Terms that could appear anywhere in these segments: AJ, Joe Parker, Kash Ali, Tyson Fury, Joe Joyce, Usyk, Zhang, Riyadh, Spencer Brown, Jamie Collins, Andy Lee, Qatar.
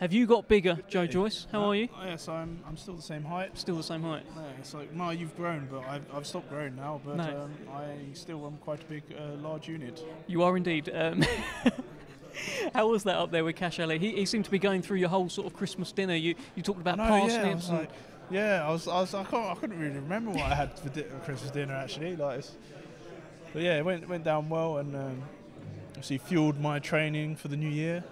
Have you got bigger, Joe Joyce? How are you? Yes, I'm still the same height. Still the same height? No, it's like, no, you've grown, but I've stopped growing now, but I still am quite a big, large unit. You are indeed. How was that up there with Kash Ali? He seemed to be going through your whole sort of Christmas dinner. You talked about parsnips. Yeah, I couldn't really remember what I had for Christmas dinner, actually. Like, but yeah, it went down well, and obviously fueled my training for the new year.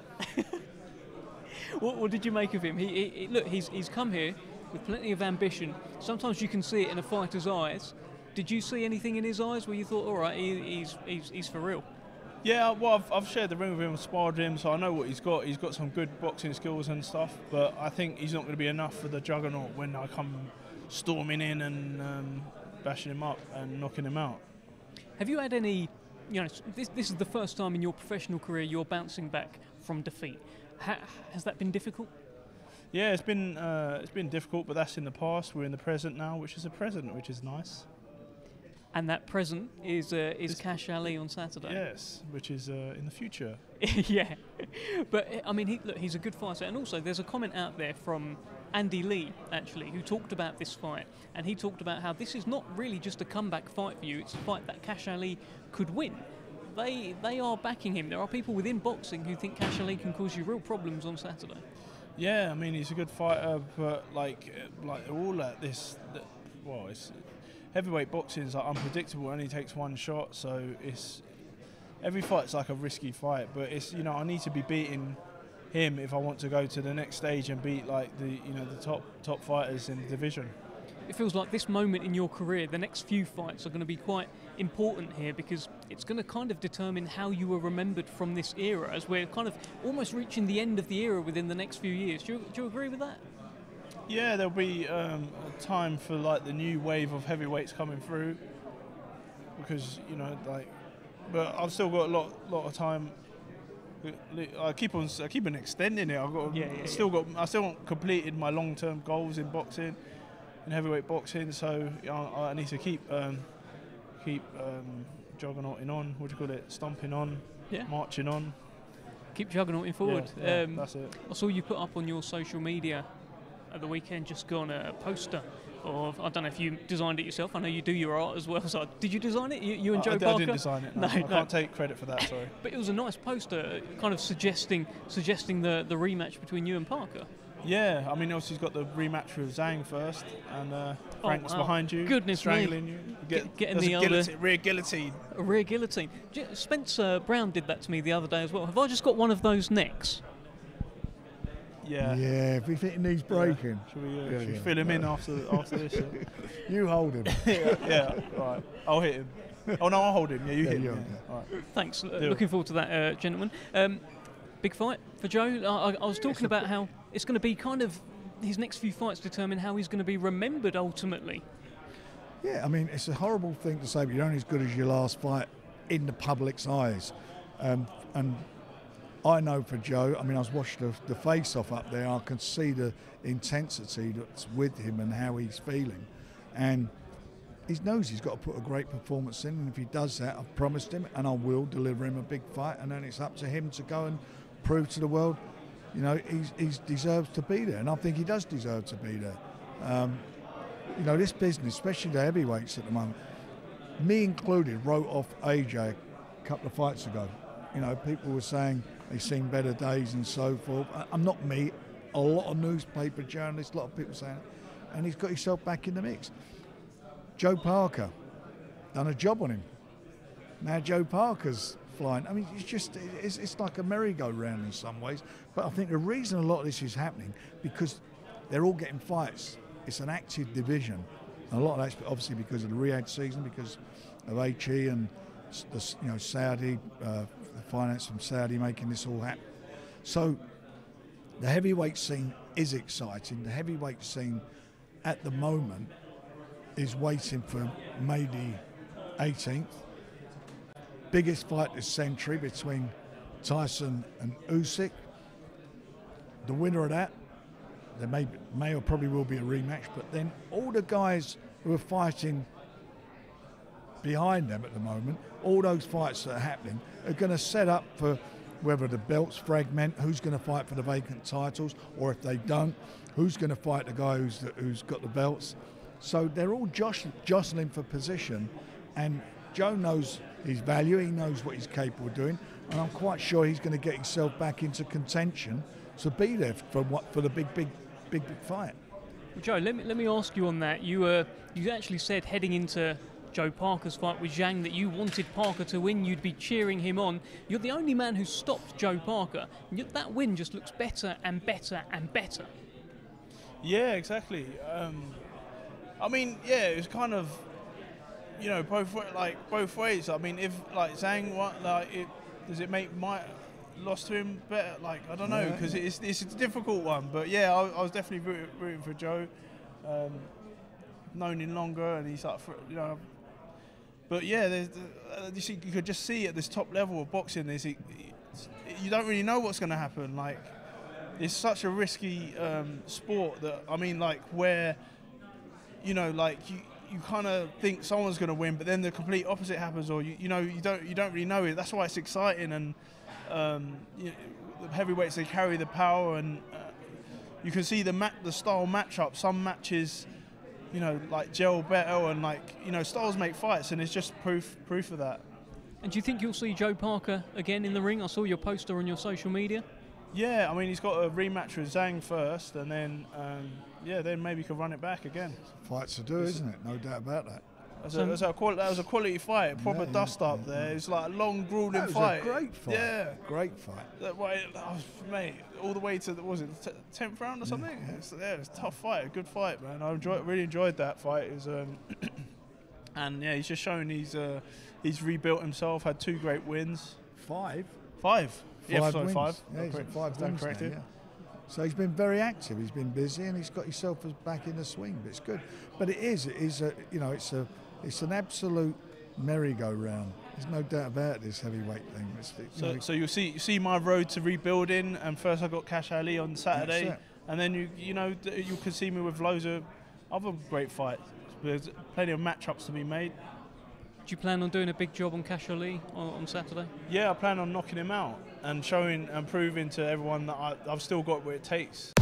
What did you make of him? He look, he's come here with plenty of ambition. Sometimes you can see it in a fighter's eyes. Did you see anything in his eyes where you thought, all right, he's for real? Yeah, well, I've shared the ring with him, sparred him, so I know what he's got. He's got some good boxing skills and stuff, but I think he's not going to be enough for the juggernaut when I come storming in and bashing him up and knocking him out. Have you had any, you know, this is the first time in your professional career you're bouncing back from defeat. Has that been difficult? Yeah, it's been difficult, but that's in the past. We're in the present now, which is a present, which is nice. And that present is Kash Ali on Saturday. Yes, which is in the future. Yeah, but I mean, look, he's a good fighter, and also there's a comment out there from Andy Lee, actually, who talked about this fight, and he talked about how this is not really just a comeback fight for you; it's a fight that Kash Ali could win. They are backing him. There are people within boxing who think Kash Ali can cause you real problems on Saturday. Yeah, I mean, he's a good fighter, but like all that, well, it's heavyweight boxing is like unpredictable. It only takes one shot, so it's every fight's like a risky fight. But it's, you know, I need to be beating him if I want to go to the next stage and beat like the, you know, the top fighters in the division. It feels like this moment in your career, the next few fights are going to be quite important here, because it's going to kind of determine how you are remembered from this era, as we're kind of almost reaching the end of the era within the next few years. Do you agree with that? Yeah, there'll be a time for like the new wave of heavyweights coming through, because, you know, like, but I've still got a lot of time. I keep on extending it. I've got I still haven't completed my long-term goals in boxing. In heavyweight boxing, so I need to keep juggernauting on. What do you call it? Stomping on, marching on. Keep juggernauting forward. Yeah, that's it. I saw you put up on your social media at the weekend, just gone, a poster of, I don't know if you designed it yourself. I know you do your art as well. So did you design it? You and Joe Parker? I didn't design it. No, I can't take credit for that. Sorry. But it was a nice poster, kind of suggesting the rematch between you and Parker. Yeah, I mean, obviously he's got the rematch with Zhang first, and Frank's behind you, goodness strangling you. Getting the rear guillotine. A rear guillotine. Spencer Brown did that to me the other day as well. Have I just got one of those necks? Yeah. Yeah, if he needs breaking. Yeah. Should we fill him in after this? You hold him. Yeah, right. I'll hit him. Oh, no, I'll hold him. Yeah, you hit him. Yeah. All right. Thanks. Looking forward to that, gentlemen. Big fight for Joe. I was talking about how it's going to be kind of his next few fights determine how he's going to be remembered ultimately. Yeah, I mean, it's a horrible thing to say, but you're only as good as your last fight in the public's eyes. And I know for Joe, I mean, I was watching the face-off up there. I can see the intensity that's with him and how he's feeling. And he knows he's got to put a great performance in, and if he does that, I've promised him, and I will deliver him a big fight, and then it's up to him to go and prove to the world, you know, he deserves to be there, and I think he does deserve to be there. You know, this business, especially the heavyweights at the moment, me included, wrote off AJ a couple of fights ago. You know, people were saying they've seen better days and so forth. I'm not me, a lot of newspaper journalists, a lot of people saying it, and he's got himself back in the mix. Joe Parker, done a job on him. Now Joe Parker's flying. I mean, it's just, it's like a merry-go-round in some ways. But I think the reason a lot of this is happening, because they're all getting fights. It's an active division. And a lot of that's obviously because of the Riyadh season, because of HE and the, you know, Saudi, the finance from Saudi making this all happen. So the heavyweight scene is exciting. The heavyweight scene at the moment is waiting for May the 18th. Biggest fight this century between Tyson and Usyk. The winner of that, there may or probably will be a rematch, but then all the guys who are fighting behind them at the moment, all those fights that are happening, are going to set up for whether the belts fragment, who's going to fight for the vacant titles, or if they don't, who's going to fight the guy who's got the belts. So they're all jostling for position, and Joe knows his value, he knows what he's capable of doing, and I'm quite sure he's going to get himself back into contention to be there for the big fight. Well, Joe, let me ask you on that. You actually said heading into Joe Parker's fight with Zhang that you wanted Parker to win, you'd be cheering him on. You're the only man who stopped Joe Parker, and yet that win just looks better and better and better. Yeah, exactly. I mean, yeah, it was kind of, you know, both ways. I mean, if like Zhang won, like, does it make my loss to him better? Like, I don't know, because it's a difficult one. But yeah, I was definitely rooting for Joe. Known him longer, and he's like, you know. But yeah, you could just see at this top level of boxing, you don't really know what's going to happen. Like, it's such a risky sport that, I mean, like, where, you know, like you kind of think someone's going to win, but then the complete opposite happens, or you know, you don't really know it. That's why it's exciting, and you know, the heavyweights, they carry the power, and you can see the style matchup. Some matches, you know, like gel better, and like, you know, styles make fights, and it's just proof of that. And do you think you'll see Joe Parker again in the ring? I saw your poster on your social media. Yeah, I mean, he's got a rematch with Zhang first, and then yeah, then maybe he could run it back again. Fights to do, isn't it? No doubt about that. That was a quality fight, a proper dust-up there. Yeah. It's like a long, grueling fight. That was a great fight. Yeah. Great fight. That, mate, all the way to, what was it, the 10th round or something? Yeah, it was a tough fight, a good fight, man. I really enjoyed that fight. It was, and, yeah, he's just shown he's rebuilt himself, had 2 great wins. 5? 5. Yeah, sorry, 5. Yeah, he's had 5 wins now, yeah. So he's been very active, he's been busy, and he's got himself back in the swing, but it's good. But it is a, you know, it's an absolute merry-go-round. There's no doubt about this heavyweight thing. So you see my road to rebuilding, and first I got Kash Ali on Saturday, and then you know, you can see me with loads of other great fights. There's plenty of matchups to be made. Do you plan on doing a big job on Kash Ali on Saturday? Yeah, I plan on knocking him out and showing and proving to everyone that I've still got what it takes.